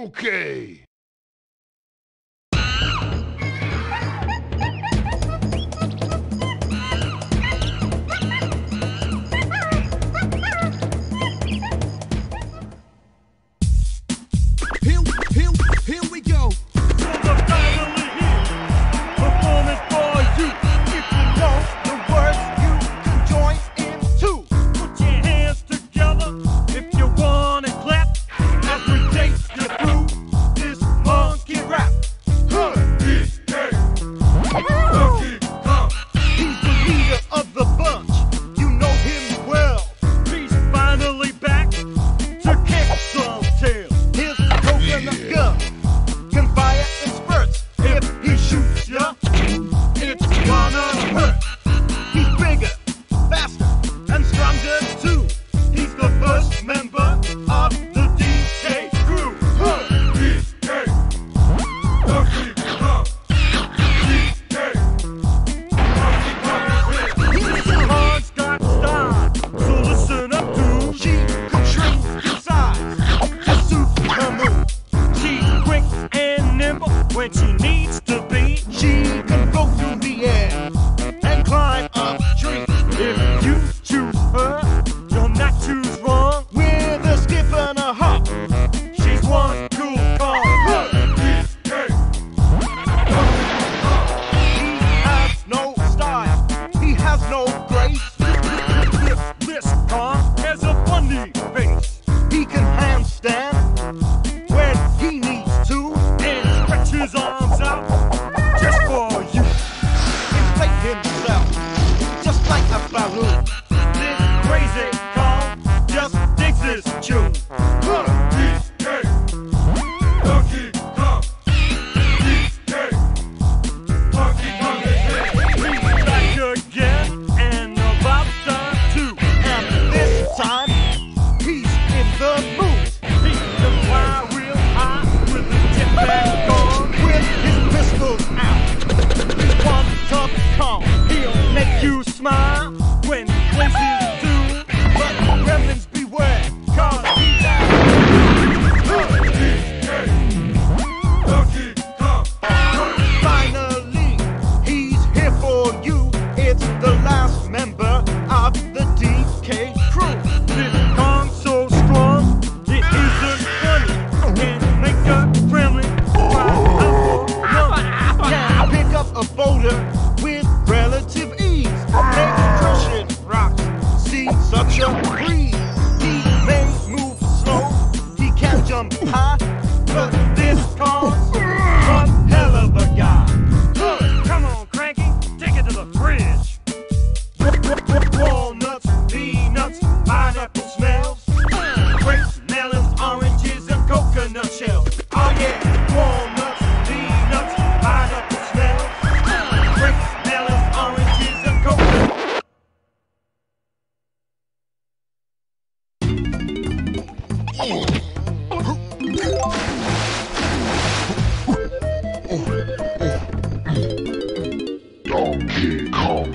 Okay. When she needs to be, she can go through the air and climb up trees. If you choose her, you'll not choose wrong. With a skip and a hop, she's one cool Kong. He has no style, he has no grace. This Kong has a funny face. He can handstand his arms out just for you. Inflate himself just like a balloon. This crazy Kong just digs his tune. DK, Donkey Kong, DK, Donkey Kong is here. He's back again and about time too. And this time he's in the mood. He can fly real high with a jet back. He'll make you smile when he plays his tune. But gremlins beware, cause he's out. DK, Donkey Kong. Finally, he's here for you. It's the last member of the DK crew. This Kong's so strong, it isn't funny. Can make a gremlin cry out for none. Can pick up a boulder with relative ease, make crushing rocks seem such a breeze. He may move slow, he can jump high, but this Kong's one hell of a guy. Come on, Cranky, take it to the fridge. Walnuts, peanuts, pineapple smells, grapes, melons, oranges, and coconut shells. Oh yeah, walnuts, peanuts, pineapple. Donkey Kong.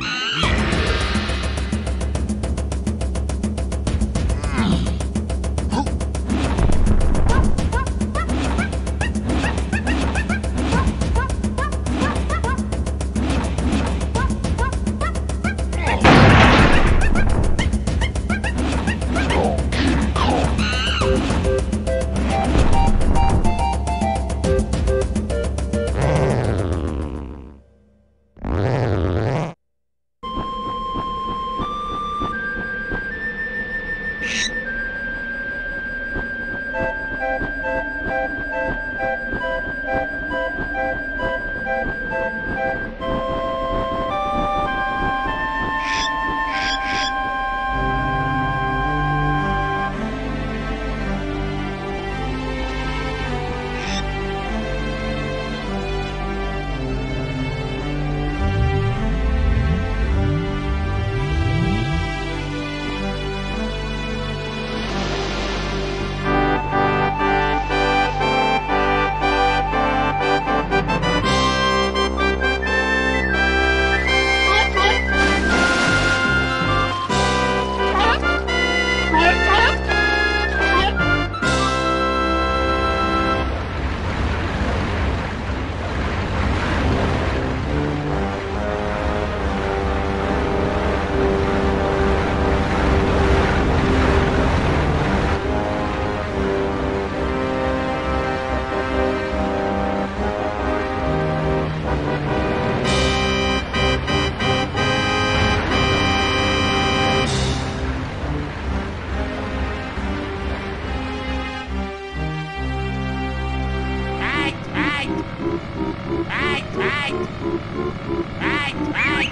Right.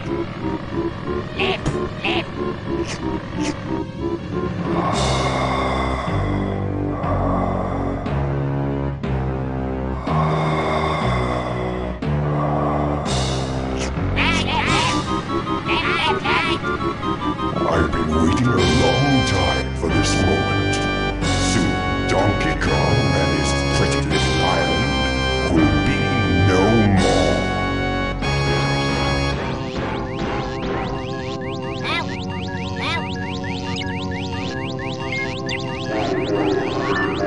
Left. I've been waiting a long time for this moment. Soon, Donkey Kong and his pretty little island will be no more.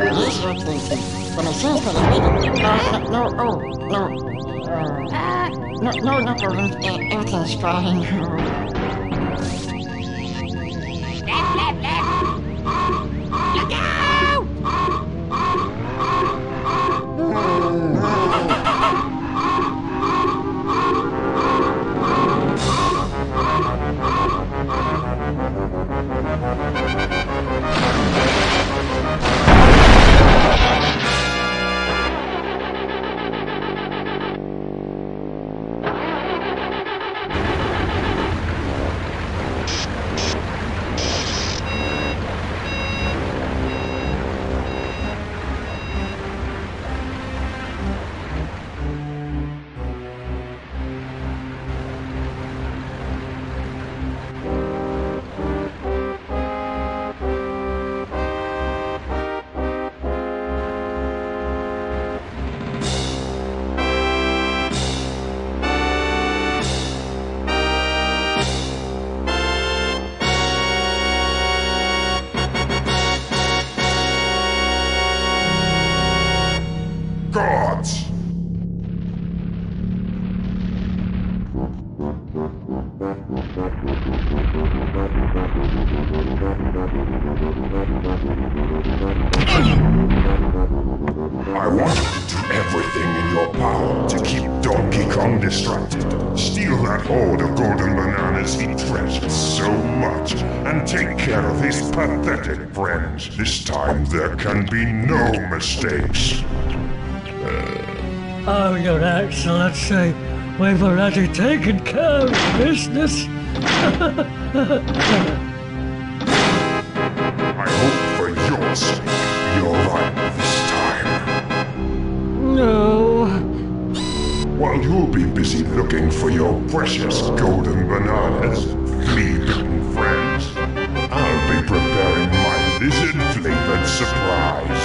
Yes, you're crazy. When I say for the baby, no, Golden. Everything's fine. I want you to do everything in your power to keep Donkey Kong distracted. Steal that hoard of golden bananas he treasures so much, and take care of his pathetic friends. This time there can be no mistakes. Oh, Your Excellency, we've already taken care of business. I hope for your sake, you're right this time. No. While you'll be busy looking for your precious golden bananas, flea-bitten friends, I'll be preparing my lizard-flavored surprise.